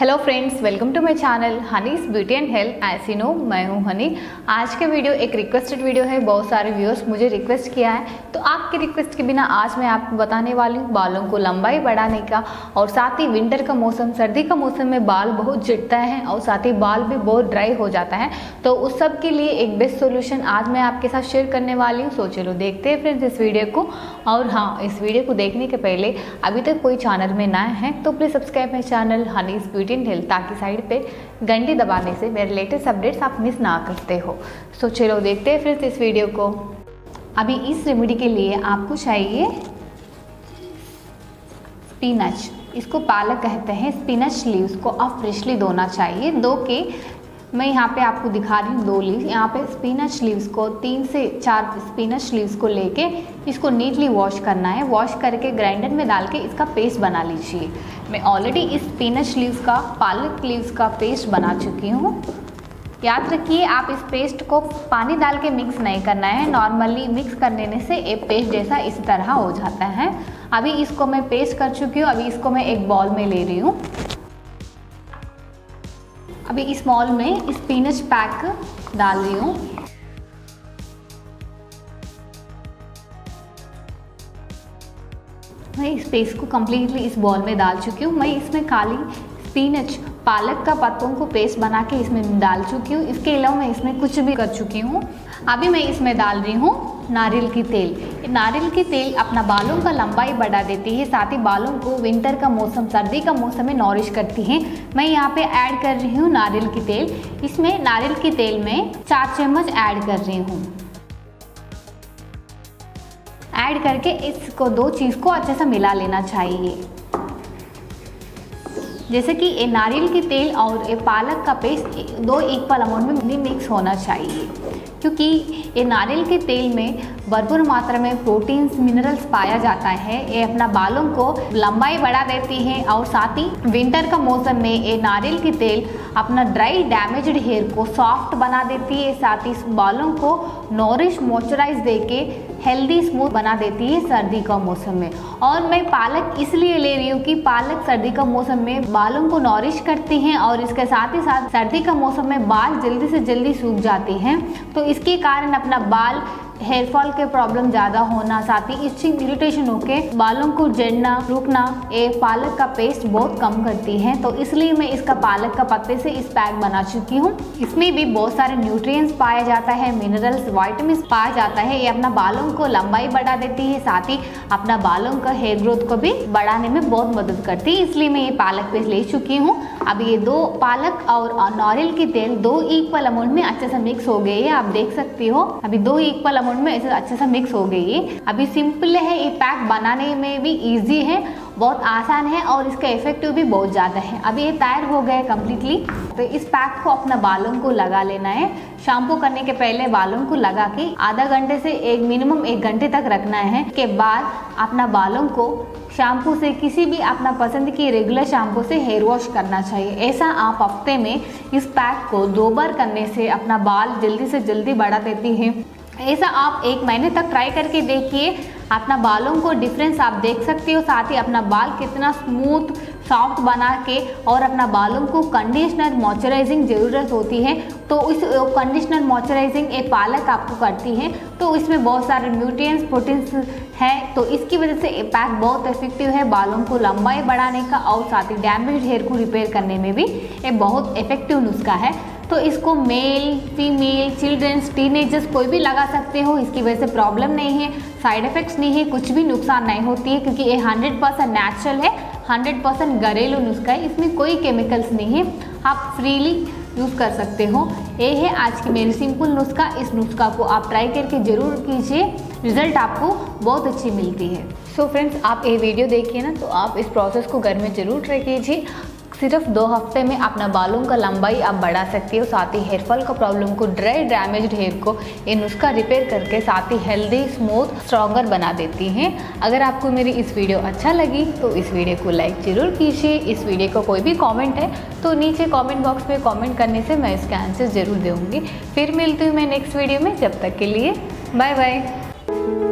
Hello friends, welcome to my channel Honey's beauty and health. As you know, मैं हूं हनी। आज के video एक रिक्वेस्टेड वीडियो है, बहुत सारे व्यूअर्स मुझे रिक्वेस्ट किया है, तो आपके रिक्वेस्ट के बिना आज मैं आपको बताने वाली हूं बालों को लंबाई बढ़ाने का। और साथ ही विंटर का मौसम, सर्दी का मौसम में बाल बहुत झड़ता है और साथ ही बाल भी बहुत ड्राई हो जाता है, तो उस सब के लिए एक बेस्ट सोल्यूशन आज मैं आपके साथ शेयर करने वाली हूँ। सो चलो देखते हैं फ्रेंड्स इस वीडियो को। और हाँ, इस वीडियो को देखने के पहले अभी तक कोई चैनल में नए हैं तो please subscribe my channel Honey's beauty health, ताकि साइड पे घंटी दबाने से मेरे लेटेस्ट अपडेट्स आप मिस ना करते हो। सो चलो देखते हैं फ्रेंड्स इस वीडियो को। अभी इस रेमेडी के लिए आपको चाहिए स्पिनच, इसको पालक कहते हैं। स्पिनच लीव्स को आप फ्रेशली धोना चाहिए। दो के मैं यहाँ पे आपको दिखा रही हूँ, दो लीव्स। यहाँ पे स्पिनच लीव्स को 3 से 4 स्पिनच लीव्स को लेके इसको नीटली वॉश करना है। वॉश करके ग्राइंडर में डाल के इसका पेस्ट बना लीजिए। मैं ऑलरेडी इस स्पिनच लीव्स का, पालक लीव्स का पेस्ट बना चुकी हूँ। याद रखिए, आप इस पेस्ट को पानी डाल के मिक्स नहीं करना है। नॉर्मली मिक्स करने से ये पेस्ट जैसा इस तरह हो जाता है। अभी इसको मैं पेस्ट कर चुकी हूँ। अभी इसको मैं एक बॉल में ले रही हूँ। अभी इस बॉल में स्पिनच पैक डाल रही हूँ। मैं इस पेस्ट को कम्प्लीटली इस बॉल में डाल चुकी हूँ। मैं इसमें काली स्पिनच, पालक का पत्तों को पेस्ट बना के इसमें डाल चुकी हूँ। इसके अलावा मैं इसमें कुछ भी कर चुकी हूँ। अभी मैं इसमें डाल रही हूँ नारियल की तेल। नारियल की तेल अपना बालों का लंबाई बढ़ा देती है, साथ ही बालों को विंटर का मौसम, सर्दी का मौसम में नॉरिश करती है। मैं यहाँ पे ऐड कर रही हूँ नारियल की तेल। इसमें नारियल की तेल में 4 चम्मच ऐड कर रही हूँ। ऐड करके इसको दो चीज़ को अच्छे से मिला लेना चाहिए। जैसे कि ये नारियल के तेल और ये पालक का पेस्ट दो इक्वल अमाउंट में मिक्स होना चाहिए, क्योंकि ये नारियल के तेल में भरपूर मात्रा में प्रोटीन्स, मिनरल्स पाया जाता है। ये अपना बालों को लंबाई बढ़ा देती है और साथ ही विंटर का मौसम में ये नारियल के तेल अपना ड्राई डैमेज्ड हेयर को सॉफ्ट बना देती है, साथ ही बालों को नॉरिश, मॉइस्चराइज देके हेल्दी, स्मूथ बना देती है सर्दी का मौसम में। और मैं पालक इसलिए ले रही हूँ कि पालक सर्दी का मौसम में बालों को नॉरिश करती हैं और इसके साथ ही साथ सर्दी का मौसम में बाल जल्दी से जल्दी सूख जाते हैं, तो इसके कारण अपना बाल हेयरफॉल के प्रॉब्लम ज़्यादा होना, साथ ही स्टिंग इरिटेशन होके बालों को झड़ना, रुकना, ये पालक का पेस्ट बहुत कम करती है। तो इसलिए मैं इसका पालक का पत्ते से इस पैक बना चुकी हूँ। इसमें भी बहुत सारे न्यूट्रिएंट्स पाया जाता है, मिनरल्स, वाइटामिन पाया जाता है। ये अपना बालों को लंबाई बढ़ा देती है, साथ ही अपना बालों का हेयर ग्रोथ को भी बढ़ाने में बहुत मदद करती है। इसलिए मैं ये पालक पेस्ट ले चुकी हूँ। अब ये दो पालक और नारियल की तेल 2 इक्वल अमाउंट में अच्छे से मिक्स हो गई है। आप देख सकती हो, अभी 2 इक्वल में ऐसे अच्छे से मिक्स हो गई है। अभी सिंपल है, ये पैक बनाने में भी इजी है, बहुत आसान है और इसका इफेक्टिव भी बहुत ज़्यादा है। अभी ये तैयार हो गया कम्प्लीटली। तो इस पैक को अपना बालों को लगा लेना है। शैम्पू करने के पहले बालों को लगा के आधा घंटे से एक मिनिमम 1 घंटे तक रखना है। के बाद अपना बालों को शैम्पू से, किसी भी अपना पसंद की रेगुलर शैम्पू से हेयर वॉश करना चाहिए। ऐसा आप हफ्ते में इस पैक को 2 बार करने से अपना बाल जल्दी से जल्दी बढ़ा देती है। ऐसा आप 1 महीने तक ट्राई करके देखिए, अपना बालों को डिफरेंस आप देख सकते हो। साथ ही अपना बाल कितना स्मूथ, सॉफ्ट बना के, और अपना बालों को कंडीशनर, मॉइस्चराइजिंग ज़रूरत होती है, तो इस कंडीशनर, मॉइस्चराइजिंग एक पालक आपको करती है, तो इसमें बहुत सारे न्यूट्रिएंट्स, प्रोटीन्स हैं, तो इसकी वजह से ये पैक बहुत इफेक्टिव है बालों को लंबाई बढ़ाने का और साथ ही डैमेज हेयर को रिपेयर करने में भी ये बहुत इफेक्टिव नुस्खा है। तो इसको मेल, फीमेल, चिल्ड्रंस, टीनेजर्स कोई भी लगा सकते हो। इसकी वजह से प्रॉब्लम नहीं है, साइड इफ़ेक्ट्स नहीं है, कुछ भी नुकसान नहीं होती है, क्योंकि ये 100% नेचुरल है, 100% घरेलू नुस्खा है। इसमें कोई केमिकल्स नहीं है, आप फ्रीली यूज़ कर सकते हो। ये है आज की मेरी सिंपल नुस्खा। इस नुस्खा को आप ट्राई करके ज़रूर कीजिए, रिजल्ट आपको बहुत अच्छी मिलती है। सो फ्रेंड्स, आप ये वीडियो देखिए ना, तो आप इस प्रोसेस को घर में ज़रूर ट्राई कीजिए। सिर्फ 2 हफ्ते में अपना बालों का लंबाई आप बढ़ा सकती हो, साथ ही हेयरफॉल का प्रॉब्लम को, ड्राई डैमेज्ड हेयर को ये नुस्खा रिपेयर करके साथ ही हेल्दी, स्मूथ, स्ट्रॉन्गर बना देती हैं। अगर आपको मेरी इस वीडियो अच्छा लगी तो इस वीडियो को लाइक ज़रूर कीजिए। इस वीडियो का कोई भी कमेंट है तो नीचे कमेंट बॉक्स में कमेंट करने से मैं इसका आंसर ज़रूर दूँगी। फिर मिलती हूँ मैं नेक्स्ट वीडियो में। जब तक के लिए बाय बाय।